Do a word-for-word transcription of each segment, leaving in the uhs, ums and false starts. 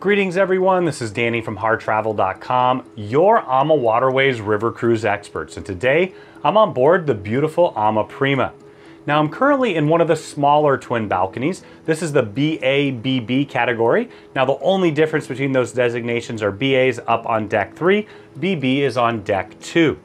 Greetings everyone, this is Danny from harr travel dot com, your A M A Waterways river cruise experts, and today I'm on board the beautiful A M A Prima. Now I'm currently in one of the smaller twin balconies. This is the B A B B category. Now the only difference between those designations are B A's up on deck three, B B is on deck two.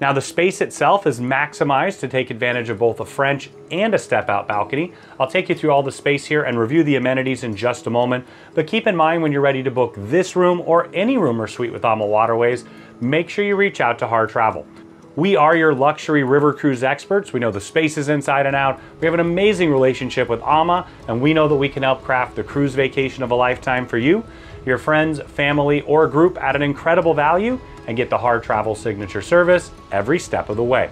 Now the space itself is maximized to take advantage of both a French and a step-out balcony. I'll take you through all the space here and review the amenities in just a moment, but keep in mind when you're ready to book this room or any room or suite with A M A Waterways, make sure you reach out to Harr Travel. We are your luxury river cruise experts. We know the spaces inside and out. We have an amazing relationship with A M A, and we know that we can help craft the cruise vacation of a lifetime for you, your friends, family, or group at an incredible value, and get the Harr Travel signature service every step of the way.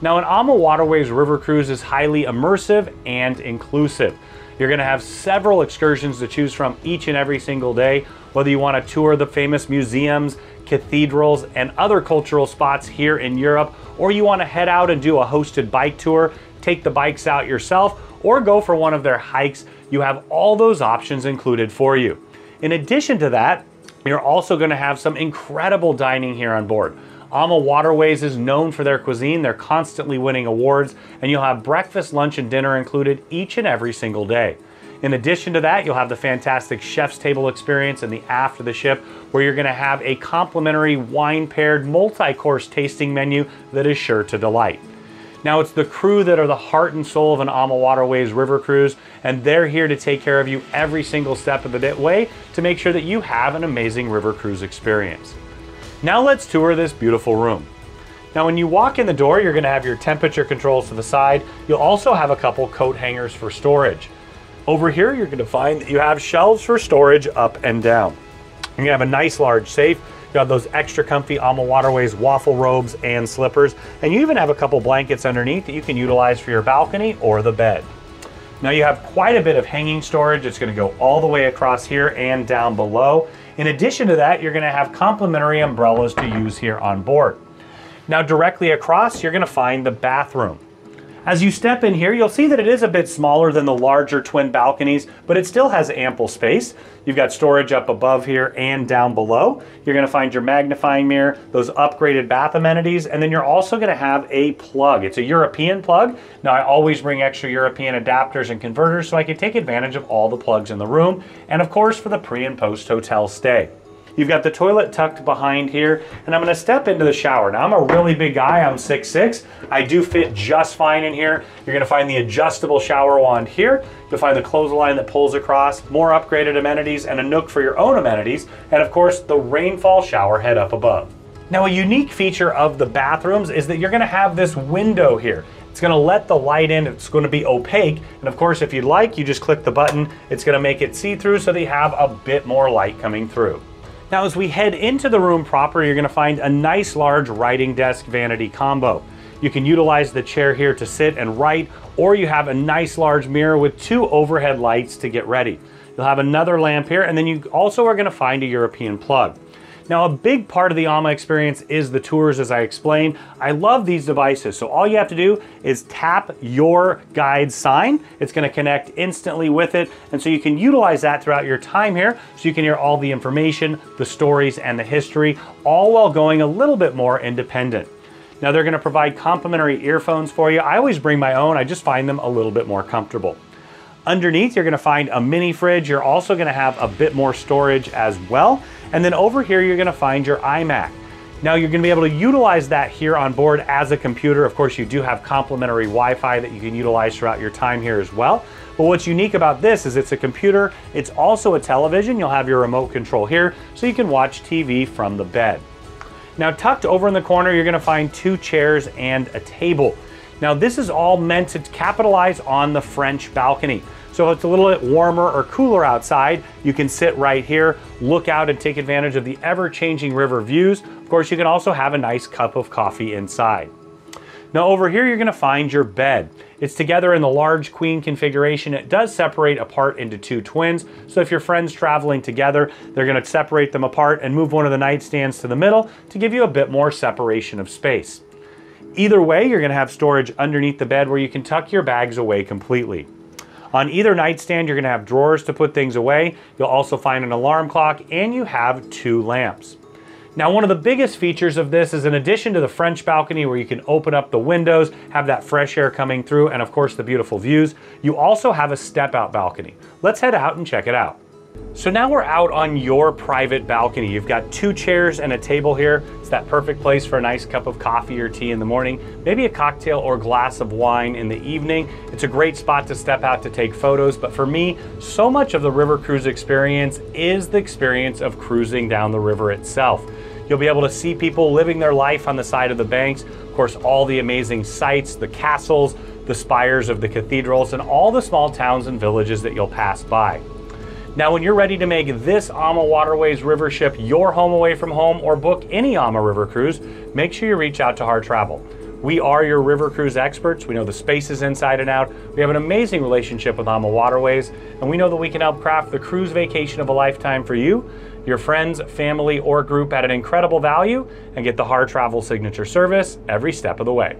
Now, an A M A Waterways river cruise is highly immersive and inclusive. You're gonna have several excursions to choose from each and every single day, whether you wanna tour the famous museums, cathedrals, and other cultural spots here in Europe, or you wanna head out and do a hosted bike tour, take the bikes out yourself, or go for one of their hikes. You have all those options included for you. In addition to that, you're also gonna have some incredible dining here on board. A M A Waterways is known for their cuisine. They're constantly winning awards, and you'll have breakfast, lunch, and dinner included each and every single day. In addition to that, you'll have the fantastic Chef's Table experience and the After the Ship, where you're gonna have a complimentary wine-paired multi-course tasting menu that is sure to delight. Now, it's the crew that are the heart and soul of an A M A Waterways river cruise, and they're here to take care of you every single step of the way to make sure that you have an amazing river cruise experience. Now let's tour this beautiful room. Now, when you walk in the door, you're gonna have your temperature controls to the side. You'll also have a couple coat hangers for storage. Over here, you're gonna find that you have shelves for storage up and down. You're gonna have a nice large safe. You have those extra comfy A M A Waterways waffle robes and slippers, and you even have a couple blankets underneath that you can utilize for your balcony or the bed. Now you have quite a bit of hanging storage. It's gonna go all the way across here and down below. In addition to that, you're gonna have complimentary umbrellas to use here on board. Now directly across, you're gonna find the bathroom. As you step in here, you'll see that it is a bit smaller than the larger twin balconies, but it still has ample space. You've got storage up above here and down below. You're gonna find your magnifying mirror, those upgraded bath amenities, and then you're also gonna have a plug. It's a European plug. Now, I always bring extra European adapters and converters so I can take advantage of all the plugs in the room, and of course for the pre and post hotel stay. You've got the toilet tucked behind here, and I'm gonna step into the shower. Now, I'm a really big guy, I'm six foot six. I do fit just fine in here. You're gonna find the adjustable shower wand here. You'll find the clothesline that pulls across, more upgraded amenities, and a nook for your own amenities, and of course, the rainfall shower head up above. Now, a unique feature of the bathrooms is that you're gonna have this window here. It's gonna let the light in, it's gonna be opaque, and of course, if you'd like, you just click the button. It's gonna make it see-through so that you have a bit more light coming through. Now, as we head into the room proper, you're gonna find a nice large writing desk vanity combo. You can utilize the chair here to sit and write, or you have a nice large mirror with two overhead lights to get ready. You'll have another lamp here, and then you also are gonna find a European plug. Now, a big part of the A M A experience is the tours, as I explained. I love these devices, so all you have to do is tap your guide sign. It's gonna connect instantly with it, and so you can utilize that throughout your time here, so you can hear all the information, the stories, and the history, all while going a little bit more independent. Now, they're gonna provide complimentary earphones for you. I always bring my own, I just find them a little bit more comfortable. Underneath, you're gonna find a mini fridge. You're also gonna have a bit more storage as well. And then over here, you're gonna find your iMac. Now, you're gonna be able to utilize that here on board as a computer. Of course, you do have complimentary Wi-Fi that you can utilize throughout your time here as well. But what's unique about this is it's a computer. It's also a television. You'll have your remote control here, so you can watch T V from the bed. Now, tucked over in the corner, you're gonna find two chairs and a table. Now, this is all meant to capitalize on the French balcony. So if it's a little bit warmer or cooler outside, you can sit right here, look out, and take advantage of the ever-changing river views. Of course, you can also have a nice cup of coffee inside. Now, over here, you're gonna find your bed. It's together in the large queen configuration. It does separate apart into two twins. So if your friend's traveling together, they're gonna separate them apart and move one of the nightstands to the middle to give you a bit more separation of space. Either way, you're gonna have storage underneath the bed where you can tuck your bags away completely. On either nightstand, you're gonna have drawers to put things away. You'll also find an alarm clock, and you have two lamps. Now, one of the biggest features of this is, in addition to the French balcony where you can open up the windows, have that fresh air coming through, and of course the beautiful views, you also have a step-out balcony. Let's head out and check it out. So now we're out on your private balcony. You've got two chairs and a table here. It's that perfect place for a nice cup of coffee or tea in the morning, maybe a cocktail or glass of wine in the evening. It's a great spot to step out to take photos, but for me, so much of the river cruise experience is the experience of cruising down the river itself. You'll be able to see people living their life on the side of the banks. Of course, all the amazing sights, the castles, the spires of the cathedrals, and all the small towns and villages that you'll pass by. Now, when you're ready to make this A M A Waterways river ship your home away from home, or book any A M A river cruise, make sure you reach out to Harr Travel. We are your river cruise experts. We know the spaces inside and out. We have an amazing relationship with A M A Waterways, and we know that we can help craft the cruise vacation of a lifetime for you, your friends, family, or group at an incredible value, and get the Harr Travel signature service every step of the way.